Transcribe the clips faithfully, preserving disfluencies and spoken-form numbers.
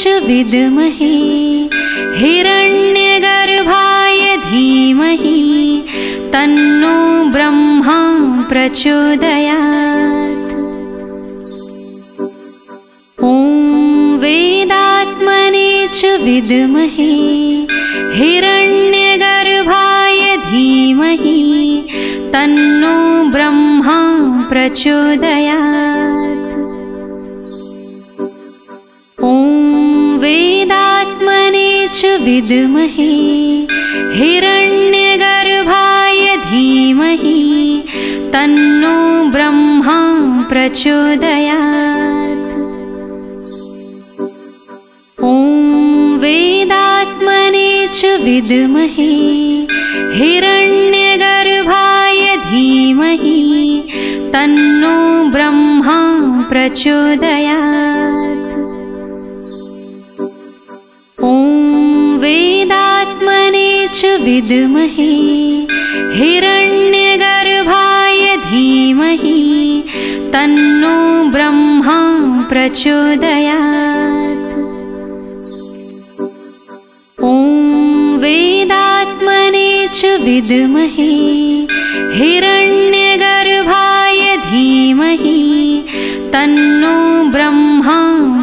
च विद्महे हिरण्यगर्भाय धीमहि तन्नो ब्रह्मा प्रचोदयात्। ॐ वेदात्मने च विद्महे हिरण्यगर्भाय धीमहि तन्नो ब्रह्मा प्रचोदयात्। वेदात्मने च विद्महे हिरण्यगर्भाय धीमहि तन्नो ब्रह्मा प्रचोदयात्। ॐ वेदात्मने च विद्महे हिरण्यगर्भाय धीमहि तन्नो ब्रह्मा प्रचोदयात्। वेदात्मने च विद्महे हिरण्यगर्भाय धीमहि तन्नो ब्रह्मा प्रचोदयात्। ॐ वेदात्मने च विद्महे हिरण्यगर्भाय धीमहि तन्नो ब्रह्मा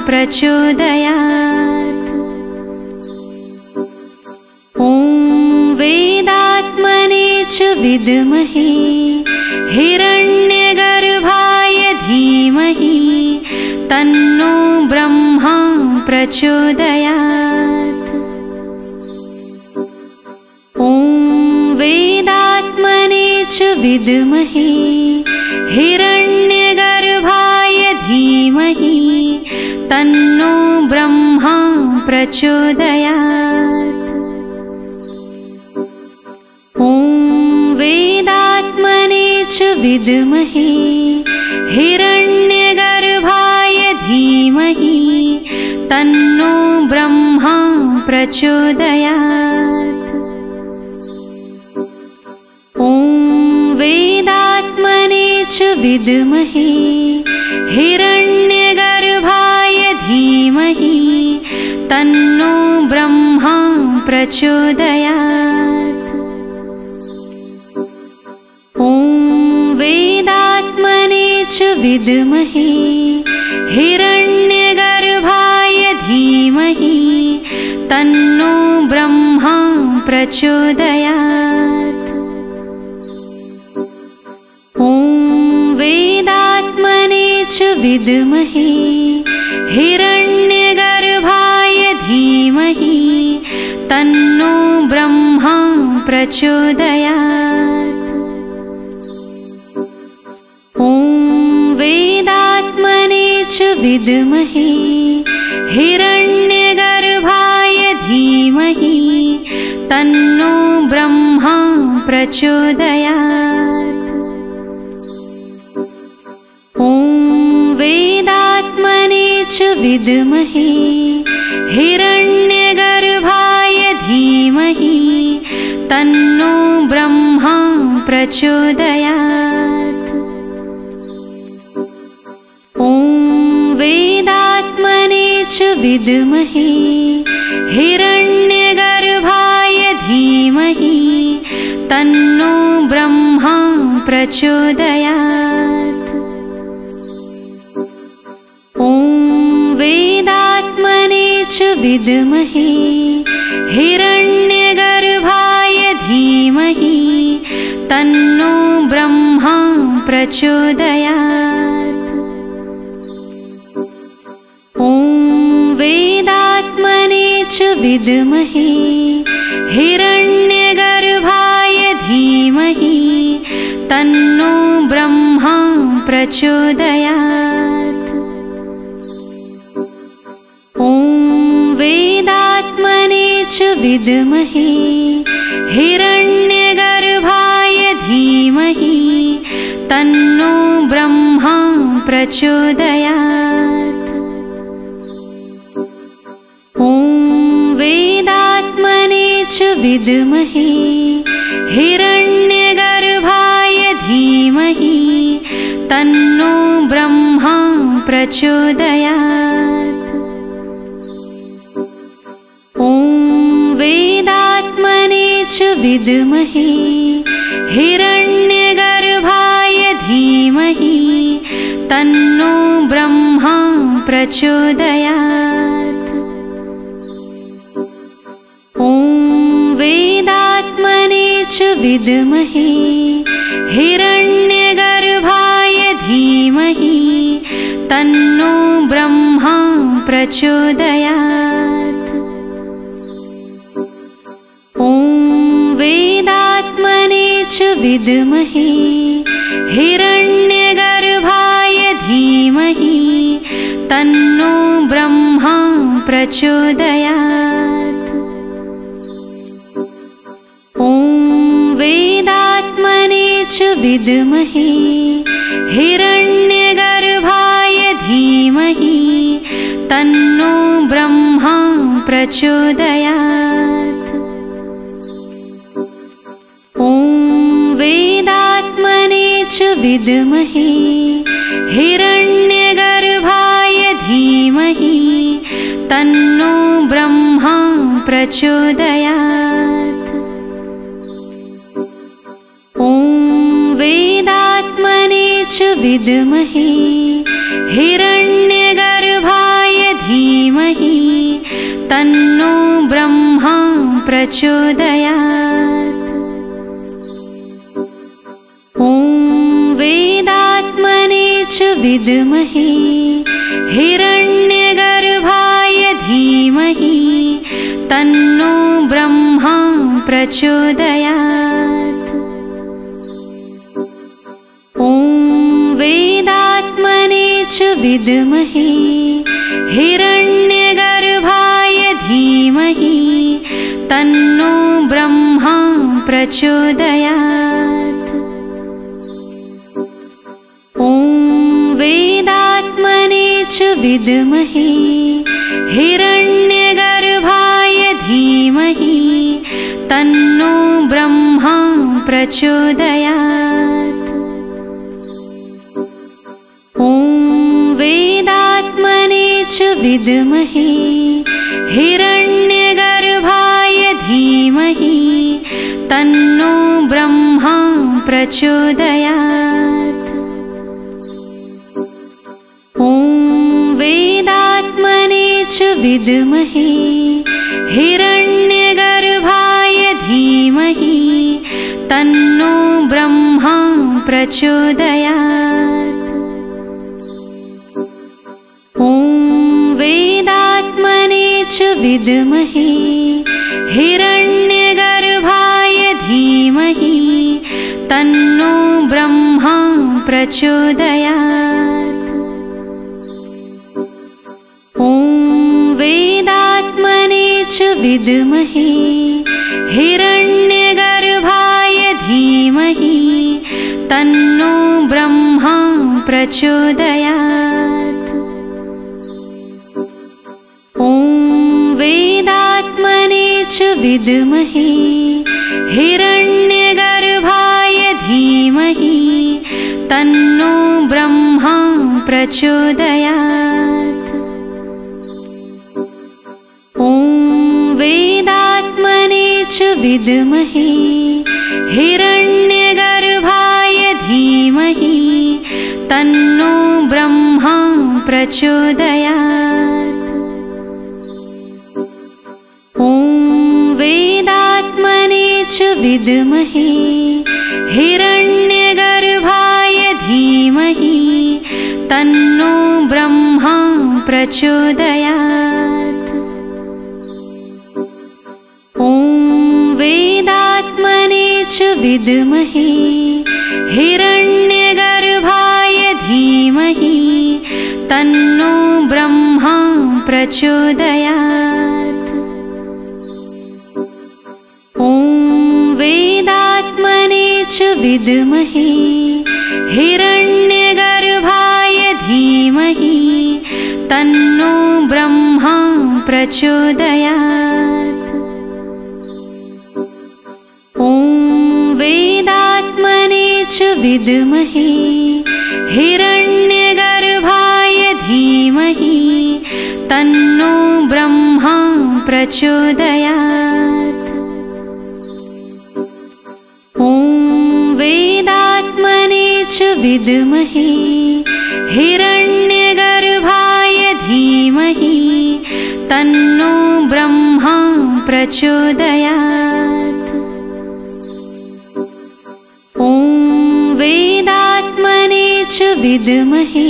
प्रचोदयात्। वेदात्मने च विद्महे हिरण्यगर्भाय धीमहि तन्नो ब्रह्मा प्रचोदयात्। ॐ वेदात्मने च विद्महे हिरण्यगर्भाय धीमहि तन्नो ब्रह्मा प्रचोदयात्। वेदात्मने च विद्महे हिरण्यगर्भाय धीमहि तन्नो ब्रह्मा प्रचोदयात्। ॐ वेदात्मने च विद्महे हिरण्यगर्भाय धीमहि तन्नो ब्रह्मा प्रचोदयात्। वेदात्मने च विद्महे हिरण्यगर्भाय धीमहि तन्नो ब्रह्मा प्रचोदयात्। ॐ वेदात्मने च विद्महे हिरण्यगर्भाय धीमहि तन्नो ब्रह्मा प्रचोदयात्। वेदात्मने च विद्महे हिरण्यगर्भाय धीमहि तन्नो ब्रह्मा प्रचोदयात्। ॐ वेदात्मने च विद्महे हिरण्यगर्भाय धीमहि तन्नो ब्रह्मा प्रचोदयात्। वेदात्मने च विद्महे हिरण्यगर्भाय धीमहि तन्नो ब्रह्मा प्रचोदयात्। ॐ वेदात्मने च विद्महे हिरण्यगर्भाय धीमहि तन्नो ब्रह्मा प्रचोदयात्। वेदात्मने च विद्महे हिरण्यगर्भाय धीमहि तन्नो ब्रह्मा प्रचोदयात्। ॐ वेदात्मने च विद्महे हिरण्यगर्भाय धीमहि तन्नो ब्रह्मा प्रचोदयात्। वेदात्मने च विद्महे हिरण्यगर्भाय धीमहि तन्नो ब्रह्मा प्रचोदयात्। वेदात्मने च विद्महे हिरण्यगर्भाय धीमहि तन्नो ब्रह्मा प्रचोदयात्। ॐ वेदात्मने च विद्महे हिरण्यगर्भाय धीमहि तन्नो ब्रह्मा प्रचोदयात्। ॐ वेदात्मने च विद्महे हिरण्यगर्भाय धीमहि तन्नो ब्रह्मा प्रचोदयात्। ॐ वेदात्मने च विद्महे हिरण्यगर्भाय धीमहि तन्नो ब्रह्मा प्रचोदयात्। ॐ वेदात्मने च विद्महे हिरण्यगर्भाय धीमहि तन्नो ब्रह्मा प्रचोदयात्। ॐ वेदात्मने च विद्महे हिरण्यगर्भाय धीमहि तन्नो ब्रह्मा प्रचोदयात्। ॐ वेदात्मने च विद्महे हिरण्यगर्भाय धीमहि तन्नो ब्रह्मा प्रचोदयात्। ॐ वेदात्मने च विद्महे हिरण्यगर्भाय धीमहि तन्नो ब्रह्मा प्रचोदयात्। ॐ वेदात्मने च विद्महे हिरण्यगर्भाय धीमहि तन्नो ब्रह्मा प्रचोदयात्। ॐ वेदात्मने च विद्महे हिरण्यगर्भाय धीमहि तन्नो ब्रह्मा प्रचोदयात्। ॐ वेदात्मने च विद्महे हिरण्यगर्भाय धीमहि तन्नो ब्रह्मा प्रचोदयात्। ॐ वेदात्मने च विद्महे हिरण्यगर्भाय धीमहि तन्नो ब्रह्मा प्रचोदयात्। ॐ वेदात्मने च विद्महे हिरण्यगर्भाय धीमहि तन्नो ब्रह्मा प्रचोदयात्। ॐ वेदात्मने च विद्महे हिरण्यगर्भाय धीमहि तन्नो ब्रह्मा प्रचोदयात्। ॐ वेदात्मने च विद्महे हिरण्यगर्भाय धीमहि तन्नो ब्रह्मा प्रचोदयात्। ॐ वेदात्मने च विद्महे हिरण्यगर्भाय धीमहि तन्नो ब्रह्मा प्रचोदयात्। ॐ वेदात्मने च विद्महे हिरण्यगर्भाय धीमहि तन्नो ब्रह्मा प्रचोदयात्। ॐ वेदात्मने च विद्महे हिरण्यगर्भाय धीमहि तन्नो ब्रह्मा प्रचोदयात्। ॐ वेदात्मने च विद्महे हिरण्यगर्भाय धीमहि तन्नो ब्रह्मा प्रचोदयात्। विद्महे हिरण्यगर्भाय धीमहि तन्नो ब्रह्मा प्रचोदयात्। ॐ वेदात्मने च विद्महे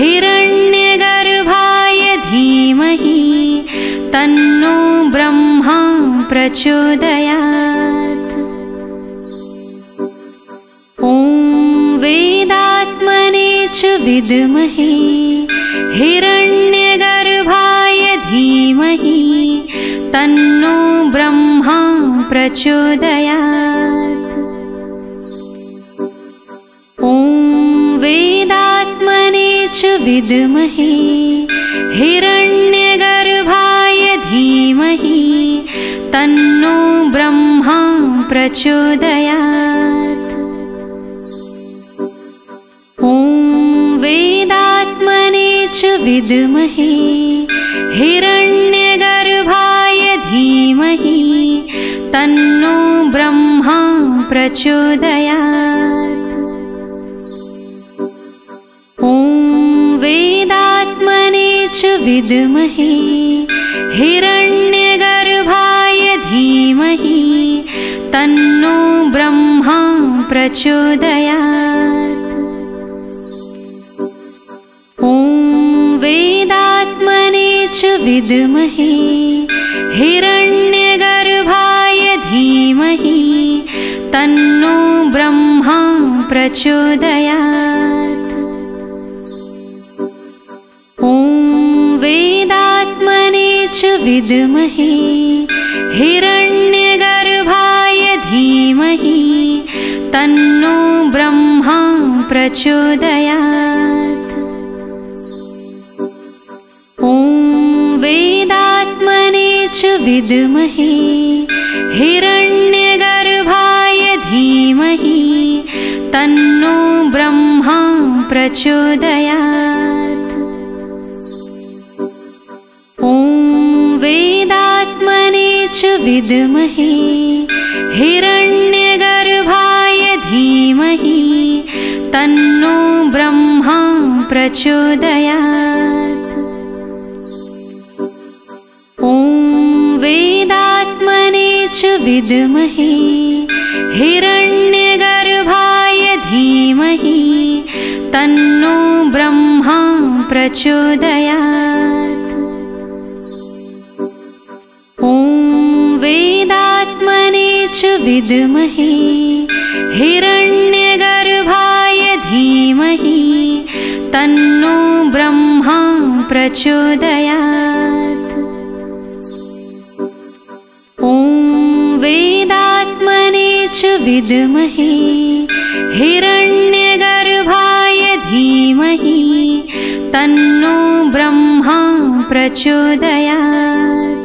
हिरण्यगर्भाय धीमहि तन्नो ब्रह्मा प्रचोदयात्। ॐ वेदात्मने च विद्महे हिरण्यगर्भाय धीमहि तन्नो ब्रह्मा प्रचोदयात्। ॐ वेदात्मने च विद्महे हिरण्यगर्भाय धीमहि तन्नो ब्रह्मा प्रचोदयात्। ॐ वेदात्मने च विद्महे हिरण्यगर्भाय धीमहि तन्नो ब्रह्मा प्रचोदयात्। ॐ वेदात्मने च विद्महे हिरण्यगर्भाय धीमहि तन्नो ब्रह्मा प्रचोदयात्। ॐ वेदात्मने च विद्महे हिरण्यगर्भाय धीमहि तन्नो ब्रह्मा प्रचोदयात्। ॐ वेदात्मने च विद्महे हिरण्यगर्भाय धीमहि तन्नो ब्रह्मा प्रचोदयात्। ॐ वेदात्मने च विद्महे हिरण्यगर्भाय धीमहि तन्नो ब्रह्मा प्रचोदयात्। ॐ वेदात्मने च विद्महे हिरण्यगर्भाय धीमहि तन्नो ब्रह्मा प्रचोदयात्। ॐ वेदात्मने च विद्महे हिरण्यगर्भाय धीमहि तन्नो ब्रह्मा प्रचोदयात्। ॐ वेदात्मने च विद्महे हिरण्यगर्भाय धीमहि तन्नो ब्रह्मा प्रचोदयात्। ॐ वेदात्मने च विद्महे हिरण्यगर्भाय धीमहि तन्नो ब्रह्मा प्रचोदयात्।